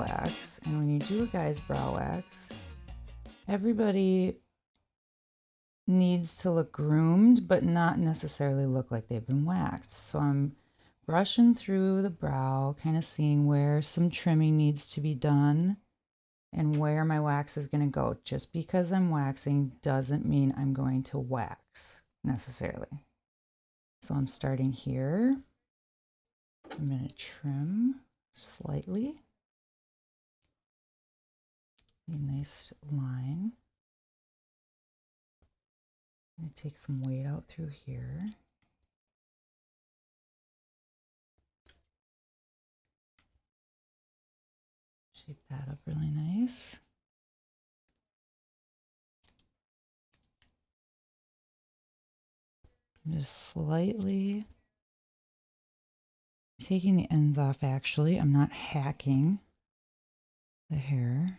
wax, and when you do a guy's brow wax, everybody needs to look groomed, but not necessarily look like they've been waxed. So I'm brushing through the brow, kind of seeing where some trimming needs to be done and where my wax is going to go. Just because I'm waxing doesn't mean I'm going to wax necessarily. So I'm starting here. I'm going to trim slightly. A nice line. I'm going to take some weight out through here. Shape that up really nice. I'm just slightly taking the ends off, actually. I'm not hacking the hair.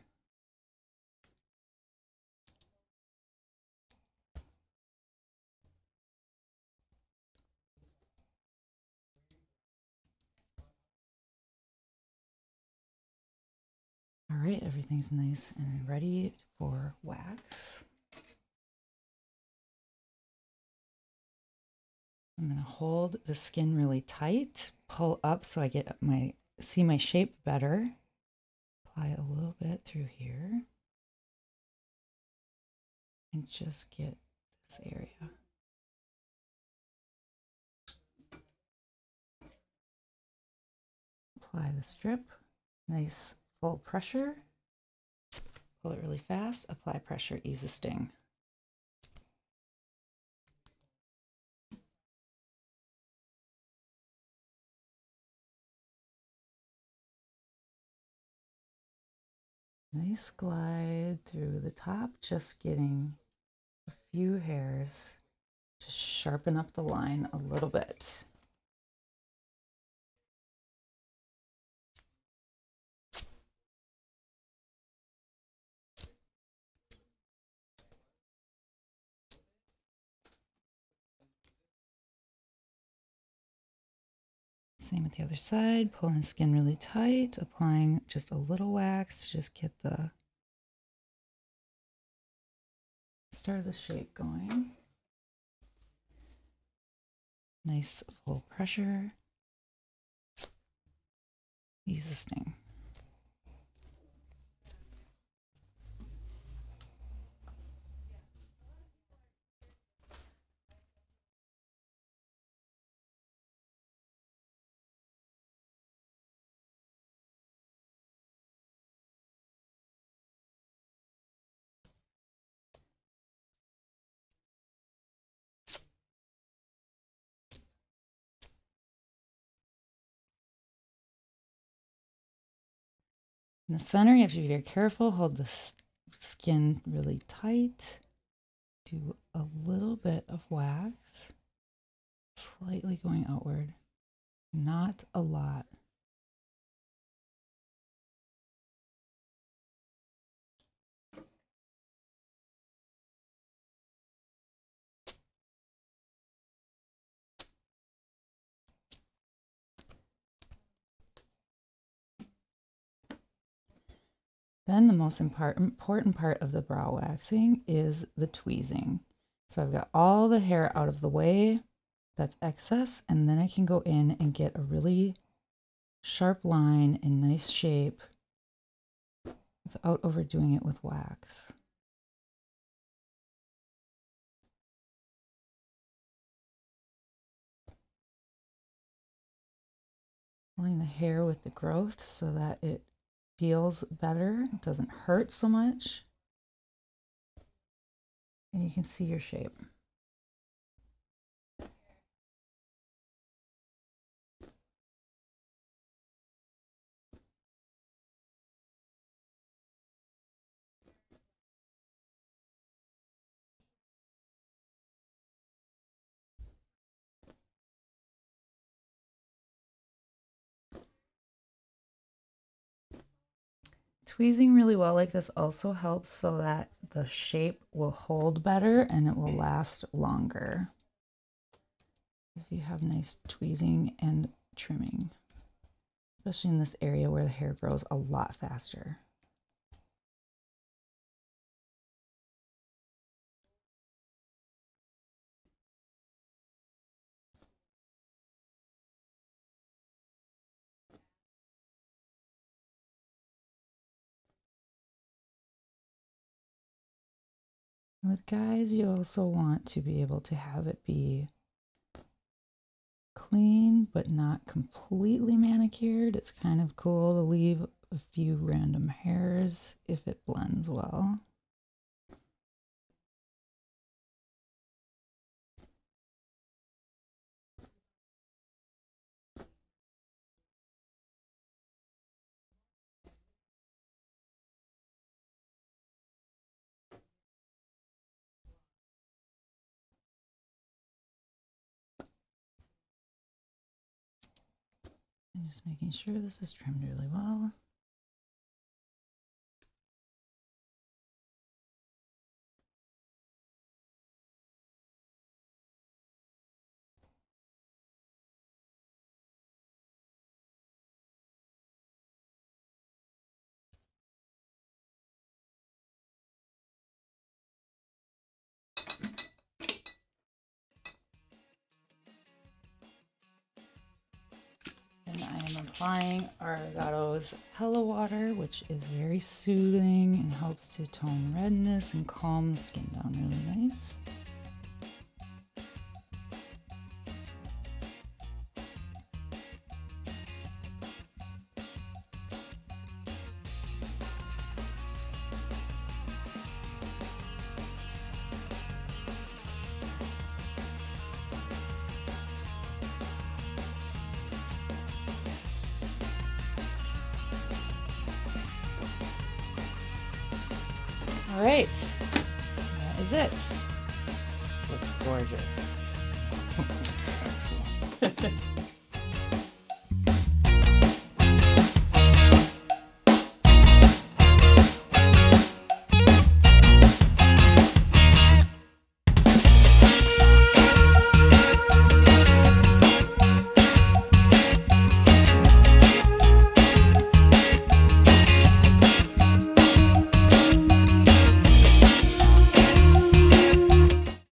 All right, everything's nice and ready for wax. I'm going to hold the skin really tight, pull up so I get my, see my shape better. Apply a little bit through here. And just get this area. Apply the strip. Nice full pressure. Pull it really fast. Apply pressure, ease the sting. Nice glide through the top, just getting a few hairs to sharpen up the line a little bit. Same with the other side, pulling the skin really tight, applying just a little wax to just get the start of the shape going. Nice full pressure. Ease the sting. In the center, you have to be very careful, hold the skin really tight, do a little bit of wax, slightly going outward, not a lot. Then the most important part of the brow waxing is the tweezing. So I've got all the hair out of the way, that's excess, and then I can go in and get a really sharp line and nice shape without overdoing it with wax. Pulling the hair with the growth so that it feels better, it doesn't hurt so much, and you can see your shape. Tweezing really well like this also helps so that the shape will hold better and it will last longer if you have nice tweezing and trimming. especially in this area where the hair grows a lot faster. With guys, you also want to be able to have it be clean, but not completely manicured. It's kind of cool to leave a few random hairs if it blends well. Just making sure this is trimmed really well. Applying Arigato's Hella Water, which is very soothing and helps to tone redness and calm the skin down really nice. All right, that is it. Looks gorgeous. Excellent.